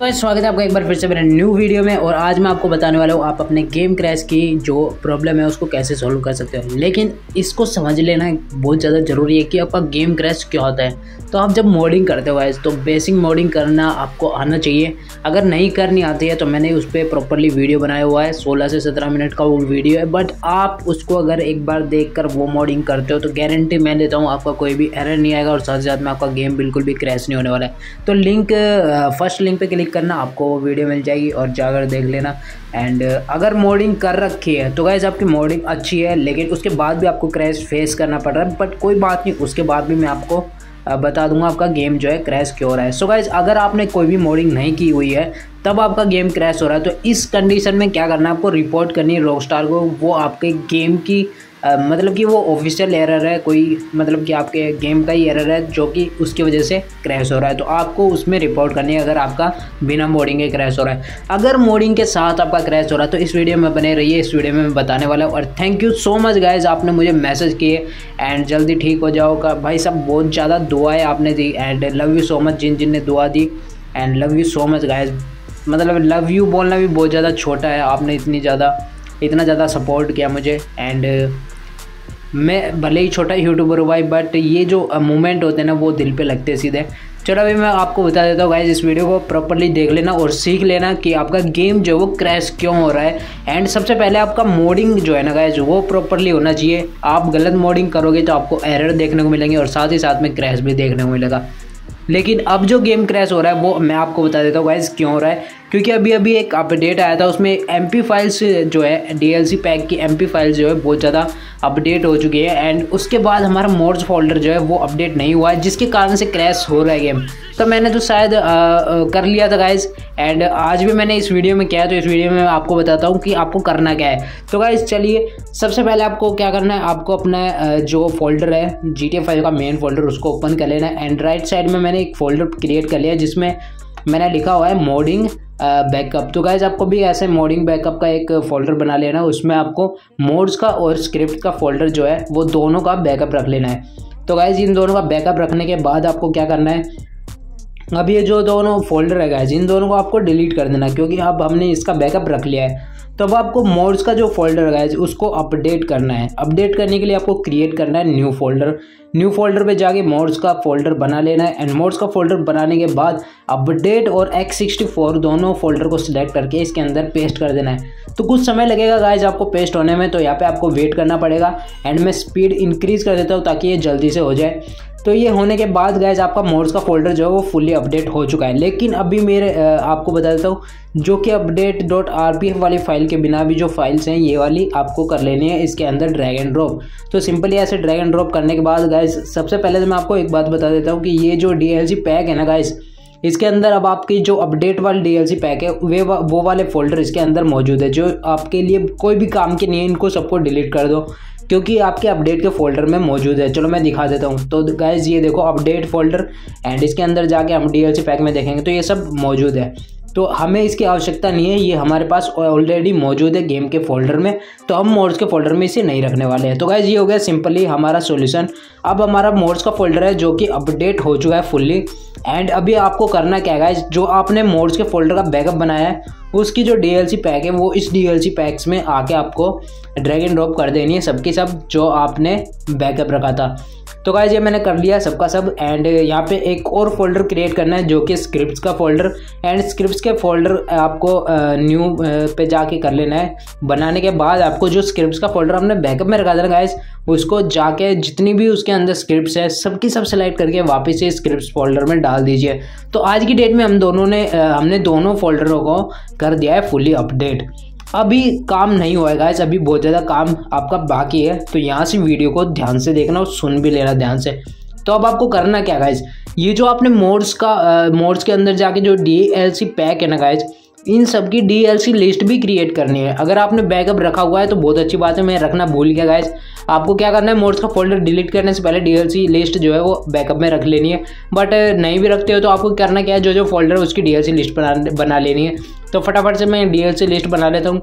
तो स्वागत है आपका एक बार फिर से मेरे न्यू वीडियो में। और आज मैं आपको बताने वाला हूँ आप अपने गेम क्रैश की जो प्रॉब्लम है उसको कैसे सॉल्व कर सकते हो। लेकिन इसको समझ लेना बहुत ज़्यादा ज़रूरी है कि आपका गेम क्रैश क्या होता है। तो आप जब मोडिंग करते हो तो बेसिक मोडिंग करना आपको आना चाहिए। अगर नहीं करनी आती है तो मैंने उस पर प्रॉपरली वीडियो बनाया हुआ है, 16 से 17 मिनट का वो वीडियो है। बट आप उसको अगर एक बार देख कर वो मोडिंग करते हो तो गारंटी मैं देता हूँ आपका कोई भी एरर नहीं आएगा और साथ साथ में आपका गेम बिल्कुल भी क्रैश नहीं होने वाला है। तो लिंक फर्स्ट लिंक पर क्लिक करना, आपको वो वीडियो मिल जाएगी और जाकर देख लेना। एंड अगर मोडिंग कर रखी है तो गाइस आपकी मोडिंग अच्छी है, लेकिन उसके बाद भी आपको क्रैश फेस करना पड़ रहा है। बट कोई बात नहीं, उसके बाद भी मैं आपको बता दूंगा आपका गेम जो है क्रैश क्यों हो रहा है। सो गाइस अगर आपने कोई भी मोडिंग नहीं की हुई है तब आपका गेम क्रैश हो रहा है तो इस कंडीशन में क्या करना है, आपको रिपोर्ट करनी है रॉकस्टार को। वो आपके गेम की मतलब कि वो ऑफिशियल एरर है, कोई मतलब कि आपके गेम का ही एरर है जो कि उसकी वजह से क्रैश हो रहा है। तो आपको उसमें रिपोर्ट करनी है अगर आपका बिना मोडिंग के क्रैश हो रहा है। अगर मोडिंग के साथ आपका क्रैश हो रहा है तो इस वीडियो में बने रहिए, इस वीडियो में मैं बताने वाला हूँ। और thank you so much guys, आपने मुझे मैसेज किए एंड जल्दी ठीक हो जाओगा भाई साहब। बहुत ज़्यादा दुआएँ आपने दी and love you so much जिन ने दुआ दी and love you so much guys. मतलब लव यू बोलना भी बहुत ज़्यादा छोटा है, आपने इतना ज़्यादा सपोर्ट किया मुझे। एंड मैं भले ही छोटा यूट्यूबर हूँ भाई, बट ये जो मोमेंट होते हैं ना वो दिल पे लगते हैं सीधे। चलो अभी मैं आपको बता देता हूँ गाइज, इस वीडियो को प्रॉपर्ली देख लेना और सीख लेना कि आपका गेम जो है वो क्रैश क्यों हो रहा है। एंड सबसे पहले आपका मोडिंग जो है ना गाइज वो प्रॉपर्ली होना चाहिए। आप गलत मोडिंग करोगे तो आपको एरर देखने को मिलेंगे और साथ ही साथ में क्रैश भी देखने को मिलेगा। लेकिन अब जो गेम क्रैश हो रहा है वो मैं आपको बता देता हूँ गाइज क्यों हो रहा है। क्योंकि अभी एक अपडेट आया था, उसमें MP फाइल्स जो है DLC पैक की MP फाइल्स जो है बहुत ज़्यादा अपडेट हो चुकी है। एंड उसके बाद हमारा मोड्स फोल्डर जो है वो अपडेट नहीं हुआ है, जिसके कारण से क्रैश हो रहा है गेम। तो मैंने तो शायद कर लिया था गाइज, एंड आज भी मैंने इस वीडियो में किया है। तो इस वीडियो में मैं आपको बताता हूँ कि आपको करना क्या है। तो गाइज चलिए, सबसे पहले आपको क्या करना है, आपको अपना जो फोल्डर है GTA 5 का मेन फोल्डर उसको ओपन कर लेना है। एंड राइट साइड में मैंने एक फोल्डर क्रिएट कर लिया जिसमें मैंने लिखा हुआ है मोडिंग बैकअप। तो गाइज आपको भी ऐसे मोडिंग बैकअप का एक फ़ोल्डर बना लेना है, उसमें आपको मोड्स का और स्क्रिप्ट का फोल्डर जो है वो दोनों का बैकअप रख लेना है। तो गाइज इन दोनों का बैकअप रखने के बाद आपको क्या करना है, अब ये जो दोनों फोल्डर है गाइज इन दोनों को आपको डिलीट कर देना, क्योंकि अब हमने इसका बैकअप रख लिया है। तो अब आपको मोड्स का जो फोल्डर है गाइज उसको अपडेट करना है। अपडेट करने के लिए आपको क्रिएट करना है न्यू फोल्डर। न्यू फोल्डर पे जाके मोड्स का फोल्डर बना लेना है। एंड मोड्स का फोल्डर बनाने के बाद अपडेट और X64 दोनों फोल्डर को सिलेक्ट करके इसके अंदर पेस्ट कर देना है। तो कुछ समय लगेगा गाइज आपको पेस्ट होने में, तो यहाँ पे आपको वेट करना पड़ेगा। एंड मैं स्पीड इंक्रीज़ कर देता हूँ ताकि ये जल्दी से हो जाए। तो ये होने के बाद गाइज आपका मोड्स का फोल्डर जो है वो फुली अपडेट हो चुका है। लेकिन अभी मेरे आपको बता देता हूँ जो कि update.rpf वाली फ़ाइल के बिना भी जो फाइल्स हैं ये वाली आपको कर लेनी है, इसके अंदर ड्रैग एंड ड्रॉप। तो सिंपली ऐसे ड्रैग एंड ड्रॉप करने के बाद गाइज सबसे पहले तो मैं आपको एक बात बता देता हूँ कि ये जो DLC पैक है ना गाइज इसके अंदर अब आपकी जो अपडेट वाले DLC पैक है वे वो वाले फोल्डर इसके अंदर मौजूद है जो आपके लिए कोई भी काम के नहीं है। इनको सबको डिलीट कर दो क्योंकि आपके अपडेट के फोल्डर में मौजूद है। चलो मैं दिखा देता हूँ। तो गाइज ये देखो अपडेट फोल्डर, एंड इसके अंदर जाके हम DLC पैक में देखेंगे तो ये सब मौजूद है। तो हमें इसकी आवश्यकता नहीं है, ये हमारे पास ऑलरेडी मौजूद है गेम के फोल्डर में, तो हम मोड्स के फोल्डर में इसे नहीं रखने वाले हैं। तो गाइज ये हो गया सिंपली हमारा सॉल्यूशन। अब हमारा मोड्स का फोल्डर है जो कि अपडेट हो चुका है फुल्ली। एंड अभी आपको करना क्या है गाइज, जो आपने मोड्स के फोल्डर का बैकअप बनाया है उसकी जो DLC पैक है वो इस DLC पैक्स में आके आपको ड्रैग एंड ड्रॉप कर देनी है सबकी सब जो आपने बैकअप रखा था। तो गाइज ये मैंने कर लिया सबका सब। एंड यहाँ पे एक और फोल्डर क्रिएट करना है जो कि स्क्रिप्ट्स का फोल्डर। एंड स्क्रिप्ट्स के फोल्डर आपको न्यू पे जाके कर लेना है। बनाने के बाद आपको जो स्क्रिप्ट्स का फोल्डर हमने बैकअप में रखा था गाइज उसको जाके जितनी भी उसके अंदर स्क्रिप्ट्स है सबकी सब सेलेक्ट करके वापस से स्क्रिप्ट्स फोल्डर में डाल दीजिए। तो आज की डेट में हमने दोनों फोल्डरों को कर दिया है फुली अपडेट। अभी काम नहीं हुआ है गाइस, अभी बहुत ज़्यादा काम आपका बाकी है। तो यहाँ से वीडियो को ध्यान से देखना और सुन भी लेना ध्यान से। तो अब आपको करना क्या गाइस, ये जो आपने मोड्स के अंदर जाके जो DLC पैक है ना गाइस इन सब की DLC लिस्ट भी क्रिएट करनी है। अगर आपने बैकअप रखा हुआ है तो बहुत अच्छी बात है, मैं रखना भूल गया गाइज। आपको क्या करना है, मोड्स का फोल्डर डिलीट करने से पहले DLC लिस्ट जो है वो बैकअप में रख लेनी है। बट नहीं भी रखते हो तो आपको करना क्या है, जो जो फोल्डर है उसकी DLC लिस्ट बना लेनी है। तो फटाफट से मैं DLC लिस्ट बना लेता हूँ।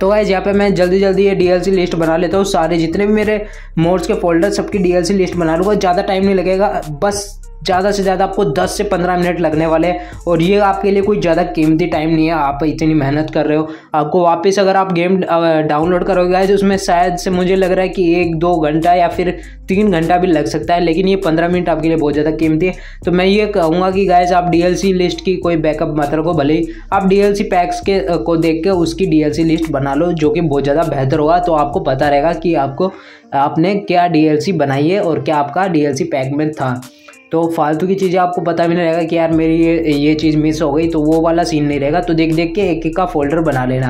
तो गाइज यहाँ पे मैं जल्दी जल्दी ये DLC लिस्ट बना लेता हूँ, सारे जितने भी मेरे मोड्स के फोल्डर सबकी DLC लिस्ट बना लूँगा, ज़्यादा टाइम नहीं लगेगा। बस ज़्यादा से ज़्यादा आपको 10 से 15 मिनट लगने वाले हैं और ये आपके लिए कोई ज़्यादा कीमती टाइम नहीं है। आप इतनी मेहनत कर रहे हो, आपको वापस अगर आप गेम डाउनलोड करोगे गाइस उसमें शायद से मुझे लग रहा है कि 1-2 घंटा या फिर 3 घंटा भी लग सकता है, लेकिन ये 15 मिनट आपके लिए बहुत ज़्यादा कीमती है। तो मैं ये कहूँगा कि गाइस आप DLC लिस्ट की कोई बैकअप मत रखो, भले ही आप DLC पैक्स के को देख के उसकी DLC लिस्ट बना लो जो कि बहुत ज़्यादा बेहतर होगा। तो आपको पता रहेगा कि आपको आपने क्या DLC बनाई है और क्या आपका DLC पैक में था। तो फालतू की चीज़ें आपको पता भी नहीं रहेगा कि यार मेरी ये चीज़ मिस हो गई, तो वो वाला सीन नहीं रहेगा। तो देख देख के एक का फोल्डर बना लेना।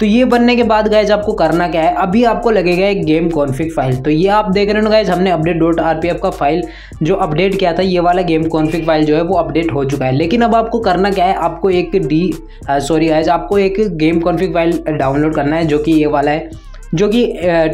तो ये बनने के बाद गाइज आपको करना क्या है, अभी आपको लगेगा एक गेम कॉन्फ़िग फाइल। तो ये आप देख रहे हो गाइज हमने update.rpf का फाइल जो अपडेट किया था, ये वाला गेम कॉन्फ़िग फाइल जो है वो अपडेट हो चुका है। लेकिन अब आपको करना क्या है, आपको एक गेम कॉन्फ़िग फाइल डाउनलोड करना है जो कि ये वाला है, जो कि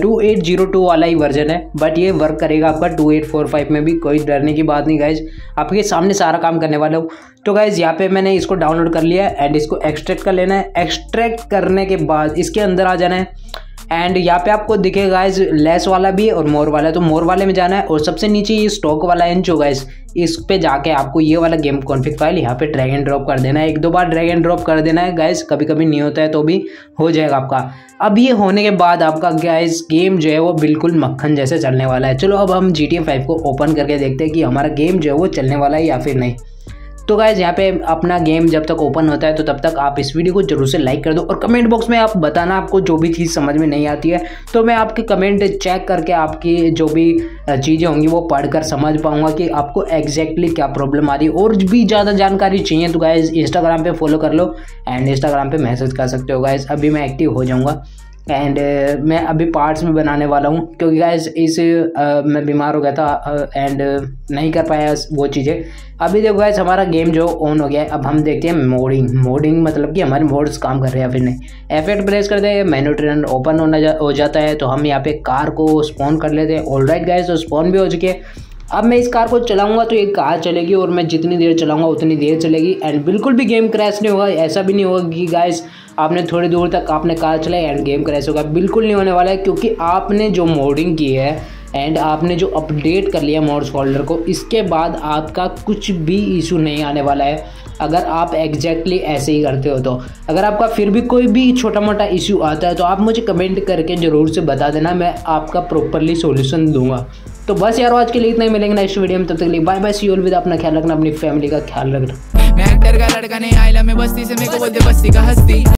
2802 वाला ही वर्जन है, बट ये वर्क करेगा आपका 2845 में भी। कोई डरने की बात नहीं गाइज, आपके सामने सारा काम करने वाला हूँ। तो गाइज यहाँ पे मैंने इसको डाउनलोड कर लिया है एंड इसको एक्सट्रैक्ट कर लेना है। एक्सट्रैक्ट करने के बाद इसके अंदर आ जाना है एंड यहाँ पे आपको दिखेगा गाइज लेस वाला भी और मोर वाला, तो मोर वाले में जाना है और सबसे नीचे ये स्टॉक वाला है जो गाइज इस पे जाके आपको ये वाला गेम कॉन्फ़िग फाइल यहाँ पे ड्रैग एंड ड्रॉप कर देना है। 1-2 बार ड्रैग एंड ड्रॉप कर देना है गाइज, कभी कभी नहीं होता है तो भी हो जाएगा आपका। अब ये होने के बाद आपका गाइज गेम जो है वो बिल्कुल मक्खन जैसे चलने वाला है। चलो अब हम GTA 5 को ओपन करके देखते हैं कि हमारा गेम जो है वो चलने वाला है या फिर नहीं। तो गाइज यहाँ पे अपना गेम जब तक ओपन होता है तो तब तक आप इस वीडियो को जरूर से लाइक कर दो और कमेंट बॉक्स में आप बताना आपको जो भी चीज़ समझ में नहीं आती है, तो मैं आपके कमेंट चेक करके आपकी जो भी चीज़ें होंगी वो पढ़कर समझ पाऊंगा कि आपको एग्जैक्टली क्या प्रॉब्लम आ रही है। और भी ज़्यादा जानकारी चाहिए तो गाइज Instagram पे फॉलो कर लो एंड Instagram पे मैसेज कर सकते हो गाइज, अभी मैं एक्टिव हो जाऊँगा एंड मैं अभी पार्ट्स में बनाने वाला हूँ क्योंकि गाइज मैं बीमार हो गया था एंड नहीं कर पाया वो चीज़ें। अभी देखो गाइज हमारा गेम जो ऑन हो गया है, अब हम देखते हैं मोडिंग मतलब कि हमारे मोड्स काम कर रहे हैं या फिर नहीं। F8 प्रेस करते हैं, मेनू ट्रेन ओपन हो जाता है। तो हम यहाँ पे कार को स्पॉन कर लेते हैं। ऑलराइट गाइज तो स्पॉन भी हो चुकी है। अब मैं इस कार को चलाऊंगा तो ये कार चलेगी और मैं जितनी देर चलाऊंगा उतनी देर चलेगी एंड बिल्कुल भी गेम क्रैश नहीं होगा। ऐसा भी नहीं होगा कि गाइस आपने थोड़ी दूर तक आपने कार चलाई एंड गेम क्रैश होगा, बिल्कुल नहीं होने वाला है क्योंकि आपने जो मोडिंग की है एंड आपने जो अपडेट कर लिया मोड्स फोल्डर को, इसके बाद आपका कुछ भी इशू नहीं आने वाला है अगर आप एग्जैक्टली ऐसे ही करते हो तो। अगर आपका फिर भी कोई भी छोटा मोटा इशू आता है तो आप मुझे कमेंट करके ज़रूर से बता देना, मैं आपका प्रॉपरली सॉल्यूशन दूंगा। तो बस यार आज के लिए इतना ही, मिलेंगे नेक्स्ट वीडियो में, तब तक के लिए bye bye, see you all. With अपना ख्याल रखना, अपनी फैमिली का ख्याल रखना। मैं एक्टर का लड़का नहीं, आइला में बस्ती से मेरे को बोलते बस्ती का हस्ती।